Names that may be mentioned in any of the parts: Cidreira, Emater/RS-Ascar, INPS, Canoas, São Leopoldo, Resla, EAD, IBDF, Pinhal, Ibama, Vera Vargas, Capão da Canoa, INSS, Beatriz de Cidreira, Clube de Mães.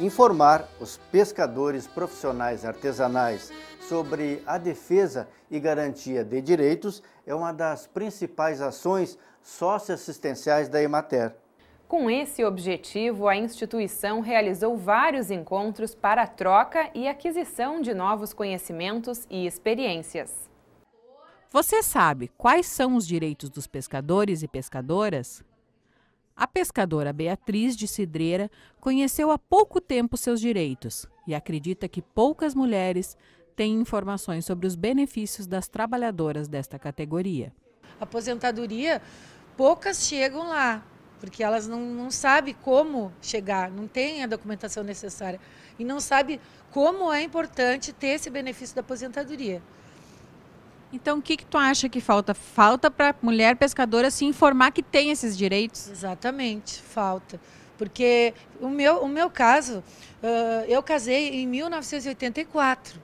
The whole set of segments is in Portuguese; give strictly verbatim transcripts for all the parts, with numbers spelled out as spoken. informar os pescadores profissionais artesanais sobre a defesa e garantia de direitos é uma das principais ações socioassistenciais da Emater. Com esse objetivo, a instituição realizou vários encontros para a troca e aquisição de novos conhecimentos e experiências. Você sabe quais são os direitos dos pescadores e pescadoras? A pescadora Beatriz de Cidreira conheceu há pouco tempo seus direitos e acredita que poucas mulheres têm informações sobre os benefícios das trabalhadoras desta categoria. A aposentadoria, poucas chegam lá, porque elas não, não sabem como chegar, não têm a documentação necessária e não sabem como é importante ter esse benefício da aposentadoria. Então, o que, que tu acha que falta? Falta para a mulher pescadora se informar que tem esses direitos? Exatamente, falta. Porque o meu, o meu caso, uh, eu casei em mil novecentos e oitenta e quatro.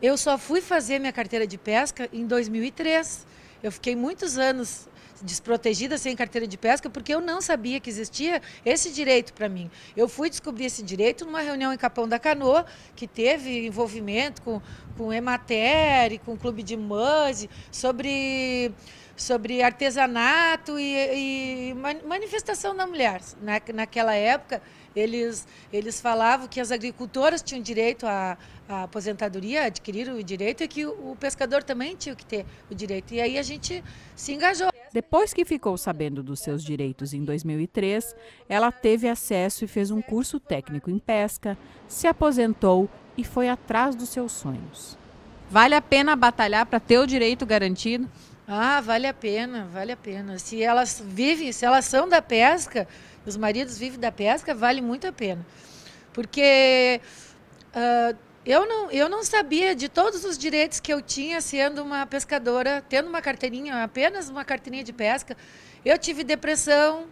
Eu só fui fazer minha carteira de pesca em dois mil e três. Eu fiquei muitos anos desprotegida sem carteira de pesca porque eu não sabia que existia esse direito para mim. Eu fui descobrir esse direito numa reunião em Capão da Canoa que teve envolvimento com, com Emater, com o Clube de Mães, sobre, sobre artesanato e, e manifestação da mulher. Na, naquela época, eles, eles falavam que as agricultoras tinham direito à, à aposentadoria, adquiriram o direito, e que o, o pescador também tinha que ter o direito. E aí a gente se engajou. Depois que ficou sabendo dos seus direitos em dois mil e três, ela teve acesso e fez um curso técnico em pesca, se aposentou e foi atrás dos seus sonhos. Vale a pena batalhar para ter o direito garantido? Ah, vale a pena, vale a pena. Se elas vivem, se elas são da pesca, os maridos vivem da pesca, vale muito a pena. Porque uh, eu, não, eu não sabia de todos os direitos que eu tinha sendo uma pescadora, tendo uma carteirinha, apenas uma carteirinha de pesca. Eu tive depressão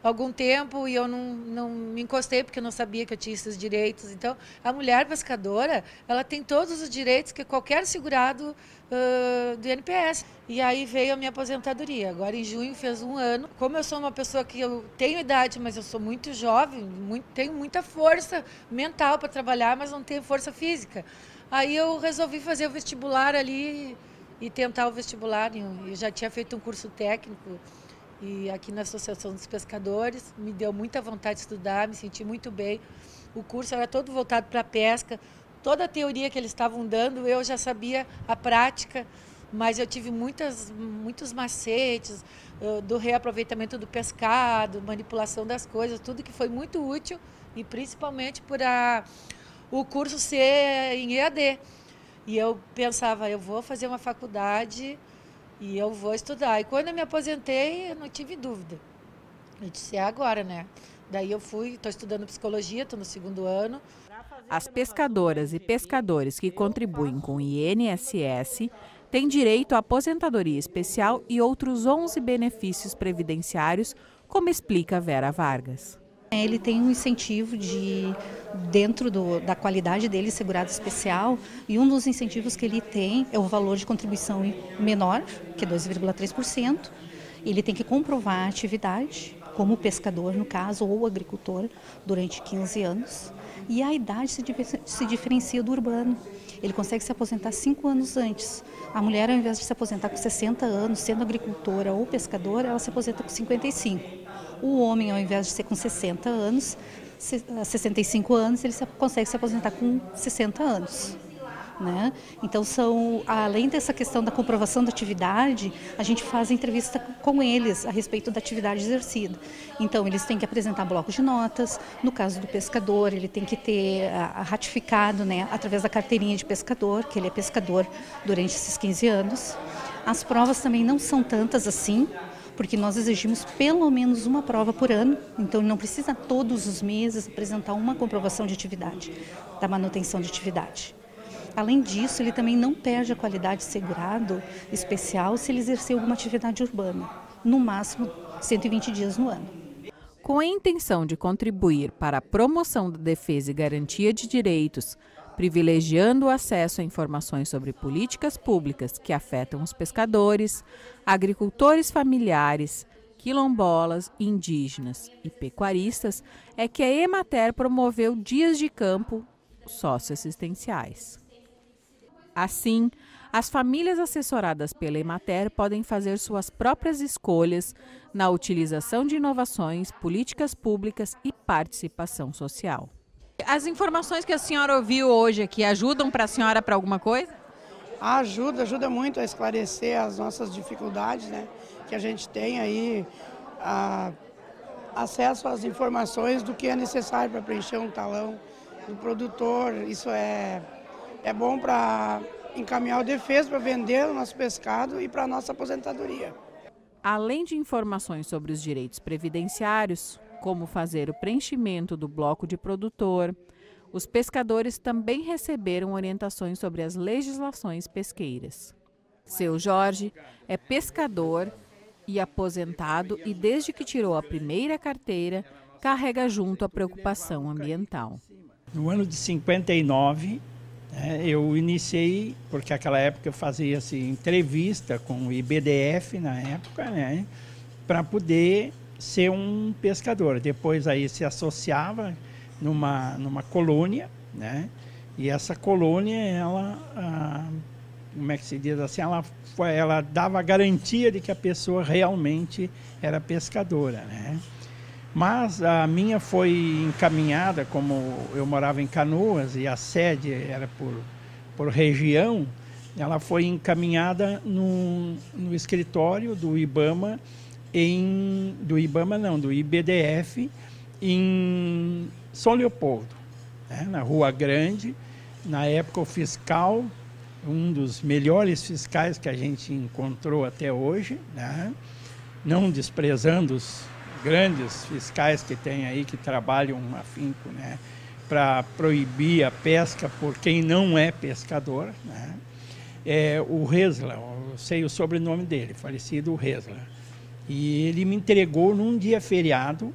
algum tempo e eu não, não me encostei porque eu não sabia que eu tinha esses direitos. Então, a mulher pescadora, ela tem todos os direitos que qualquer segurado uh, do I N P S. E aí veio a minha aposentadoria. Agora em junho fez um ano. Como eu sou uma pessoa que eu tenho idade, mas eu sou muito jovem, muito, tenho muita força mental para trabalhar, mas não tenho força física. Aí eu resolvi fazer o vestibular ali e tentar o vestibular. Eu já tinha feito um curso técnico e aqui na Associação dos Pescadores. Me deu muita vontade de estudar, me senti muito bem. O curso era todo voltado para a pesca. Toda a teoria que eles estavam dando, eu já sabia a prática. Mas eu tive muitas, muitos macetes do reaproveitamento do pescado, manipulação das coisas, tudo que foi muito útil, e principalmente por a, o curso ser em E A D. E eu pensava, eu vou fazer uma faculdade e eu vou estudar. E quando eu me aposentei, eu não tive dúvida. Eu disse, é agora, né? Daí eu fui, estou estudando psicologia, estou no segundo ano. As pescadoras e pescadores que contribuem com o I N S S tem direito à aposentadoria especial e outros onze benefícios previdenciários, como explica Vera Vargas. Ele tem um incentivo de, dentro do, da qualidade dele, segurado especial, e um dos incentivos que ele tem é o valor de contribuição menor, que é dois vírgula três por cento. Ele tem que comprovar a atividade, como pescador, no caso, ou agricultor, durante quinze anos. E a idade se, se diferencia do urbano. Ele consegue se aposentar cinco anos antes. A mulher, ao invés de se aposentar com sessenta anos, sendo agricultora ou pescadora, ela se aposenta com cinquenta e cinco. O homem, ao invés de ser com sessenta anos, sessenta e cinco anos, ele consegue se aposentar com sessenta anos. Né? Então, são, além dessa questão da comprovação da atividade, a gente faz entrevista com eles a respeito da atividade exercida. Então, eles têm que apresentar bloco de notas. No caso do pescador, ele tem que ter a, a ratificado, né, através da carteirinha de pescador, que ele é pescador durante esses quinze anos. As provas também não são tantas assim, porque nós exigimos pelo menos uma prova por ano, então ele não precisa todos os meses apresentar uma comprovação de atividade, da manutenção de atividade. Além disso, ele também não perde a qualidade de segurado especial se ele exercer alguma atividade urbana, no máximo cento e vinte dias no ano. Com a intenção de contribuir para a promoção da defesa e garantia de direitos, privilegiando o acesso a informações sobre políticas públicas que afetam os pescadores, agricultores familiares, quilombolas, indígenas e pecuaristas é que a Emater promoveu dias de campo socioassistenciais. Assim, as famílias assessoradas pela Emater podem fazer suas próprias escolhas na utilização de inovações, políticas públicas e participação social. As informações que a senhora ouviu hoje aqui ajudam para a senhora para alguma coisa? Ajuda, ajuda muito a esclarecer as nossas dificuldades, né? Que a gente tem aí a, acesso às informações do que é necessário para preencher um talão do produtor. Isso é... É bom para encaminhar o defeso, para vender o nosso pescado e para a nossa aposentadoria. Além de informações sobre os direitos previdenciários, como fazer o preenchimento do bloco de produtor, os pescadores também receberam orientações sobre as legislações pesqueiras. Seu Jorge é pescador e aposentado e, desde que tirou a primeira carteira, carrega junto a preocupação ambiental. No ano de cinquenta e nove... eu iniciei, porque naquela época eu fazia assim, entrevista com o I B D F na época, né, para poder ser um pescador. Depois aí se associava numa, numa colônia, né, e essa colônia, ela, ah, como é que se diz assim, ela, ela dava a garantia de que a pessoa realmente era pescadora, né. Mas a minha foi encaminhada, como eu morava em Canoas e a sede era por, por região, ela foi encaminhada no, no escritório do Ibama, em, do Ibama não, do I B D F, em São Leopoldo, né, na Rua Grande. Na época o fiscal, um dos melhores fiscais que a gente encontrou até hoje, né, não desprezando os grandes fiscais que tem aí, que trabalham um afinco, né, para proibir a pesca por quem não é pescador, né, é o Resla, eu sei o sobrenome dele, falecido Resla. E ele me entregou num dia feriado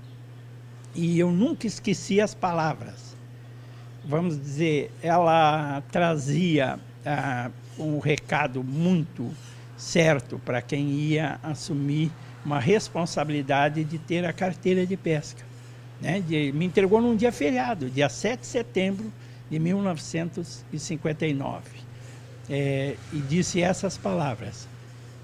e eu nunca esqueci as palavras. Vamos dizer, ela trazia ah, um recado muito certo para quem ia assumir uma responsabilidade de ter a carteira de pesca, né? De, me entregou num dia feriado, dia sete de setembro de mil novecentos e cinquenta e nove, é, e disse essas palavras: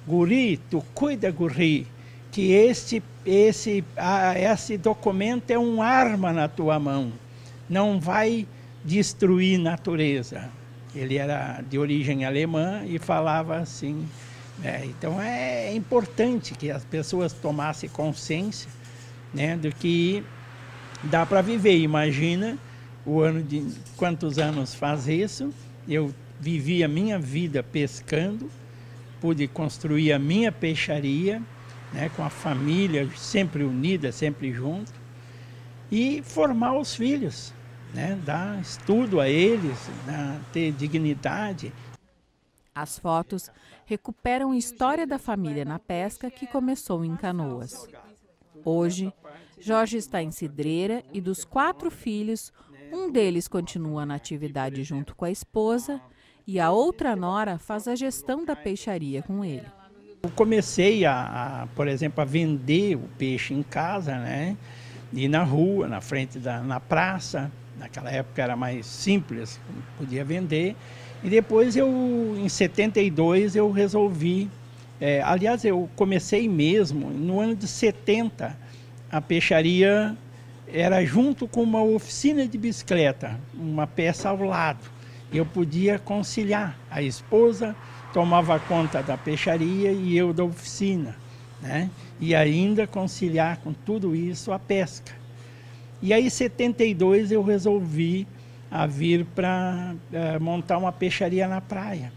"Guri, tu cuida, guri, que este, esse, a, esse documento é uma arma na tua mão, não vai destruir natureza." Ele era de origem alemã e falava assim. É, então é importante que as pessoas tomassem consciência, né, do que dá para viver. Imagina o ano de quantos anos faz isso? Eu vivi a minha vida pescando, pude construir a minha peixaria, né, com a família sempre unida, sempre junto, e formar os filhos, né, dar estudo a eles, né, ter dignidade. As fotos recuperam a história da família na pesca que começou em Canoas. Hoje, Jorge está em Cidreira e dos quatro filhos, um deles continua na atividade junto com a esposa e a outra nora faz a gestão da peixaria com ele. Eu comecei, a, a, por exemplo, a vender o peixe em casa, né? E na rua, na frente da na praça. Naquela época era mais simples, podia vender. E depois, eu, em setenta e dois, eu resolvi... É, aliás, eu comecei mesmo, no ano de setenta, a peixaria era junto com uma oficina de bicicleta, uma peça ao lado. Eu podia conciliar. A esposa tomava conta da peixaria e eu da oficina, né? E ainda conciliar com tudo isso a pesca. E aí, em setenta e dois, eu resolvi a vir para uh, montar uma peixaria na praia.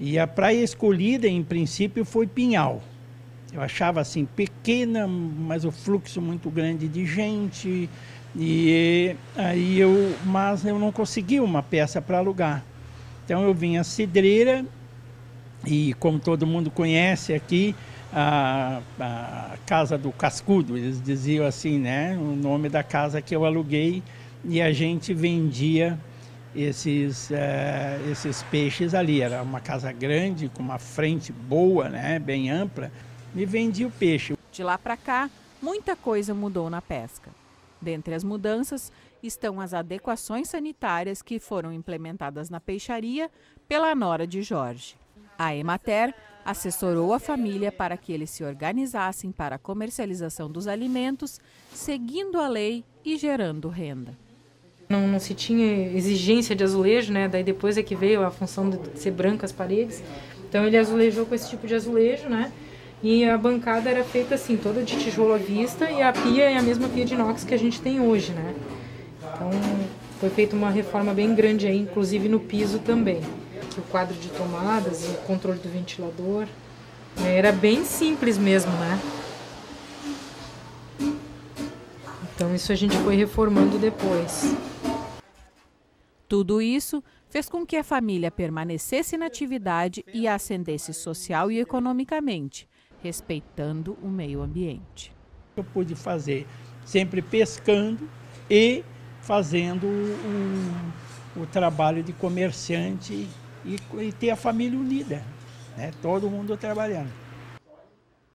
E a praia escolhida, em princípio, foi Pinhal. Eu achava assim, pequena, mas o fluxo muito grande de gente. E aí eu, mas eu não consegui uma peça para alugar. Então eu vim a Cidreira, e como todo mundo conhece aqui, a, a Casa do Cascudo, eles diziam assim, né, o nome da casa que eu aluguei. E a gente vendia esses, uh, esses peixes ali. Era uma casa grande, com uma frente boa, né, bem ampla, e vendia o peixe. De lá para cá, muita coisa mudou na pesca. Dentre as mudanças estão as adequações sanitárias que foram implementadas na peixaria pela nora de Jorge. A Emater assessorou a família para que eles se organizassem para a comercialização dos alimentos, seguindo a lei e gerando renda. Não, não se tinha exigência de azulejo, né? Daí depois é que veio a função de ser branca as paredes. Então ele azulejou com esse tipo de azulejo, né? E a bancada era feita assim, toda de tijolo à vista, e a pia é a mesma pia de inox que a gente tem hoje, né? Então foi feita uma reforma bem grande aí, inclusive no piso também. O quadro de tomadas, o controle do ventilador, né? Era bem simples mesmo, né? Então isso a gente foi reformando depois. Tudo isso fez com que a família permanecesse na atividade e ascendesse social e economicamente, respeitando o meio ambiente. Eu pude fazer sempre pescando e fazendo o, o trabalho de comerciante e, e ter a família unida, né? Todo mundo trabalhando.